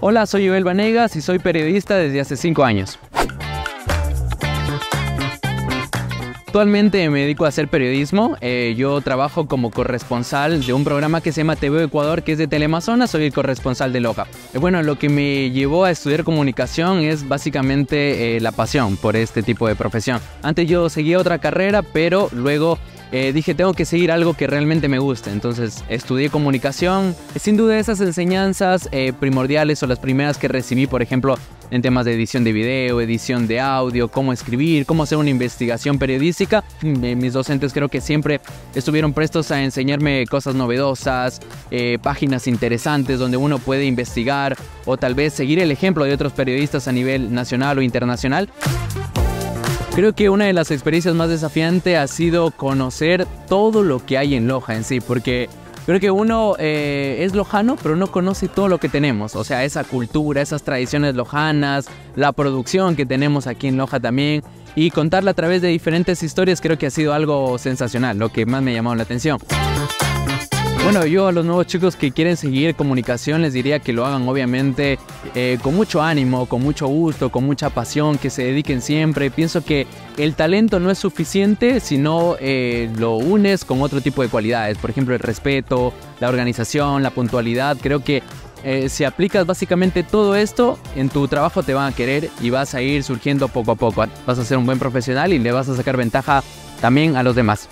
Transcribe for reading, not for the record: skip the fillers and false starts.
Hola, soy Jhoel Banegas y soy periodista desde hace 5 años. Actualmente me dedico a hacer periodismo, yo trabajo como corresponsal de un programa que se llama TV Ecuador, que es de Teleamazonas, soy el corresponsal de Loja. Bueno, lo que me llevó a estudiar comunicación es básicamente la pasión por este tipo de profesión. Antes yo seguía otra carrera, pero luego dije, tengo que seguir algo que realmente me guste, entonces estudié comunicación. Sin duda esas enseñanzas primordiales o las primeras que recibí, por ejemplo, en temas de edición de video, edición de audio, cómo escribir, cómo hacer una investigación periodística. Mis docentes creo que siempre estuvieron prestos a enseñarme cosas novedosas, páginas interesantes donde uno puede investigar o tal vez seguir el ejemplo de otros periodistas a nivel nacional o internacional. Creo que una de las experiencias más desafiantes ha sido conocer todo lo que hay en Loja en sí, porque creo que uno es lojano, pero no conoce todo lo que tenemos. O sea, esa cultura, esas tradiciones lojanas, la producción que tenemos aquí en Loja también. Y contarla a través de diferentes historias creo que ha sido algo sensacional, lo que más me ha llamado la atención. Bueno, yo a los nuevos chicos que quieren seguir comunicación les diría que lo hagan obviamente con mucho ánimo, con mucho gusto, con mucha pasión, que se dediquen siempre. Pienso que el talento no es suficiente si no lo unes con otro tipo de cualidades. Por ejemplo, el respeto, la organización, la puntualidad. Creo que si aplicas básicamente todo esto, en tu trabajo te van a querer y vas a ir surgiendo poco a poco. Vas a ser un buen profesional y le vas a sacar ventaja también a los demás.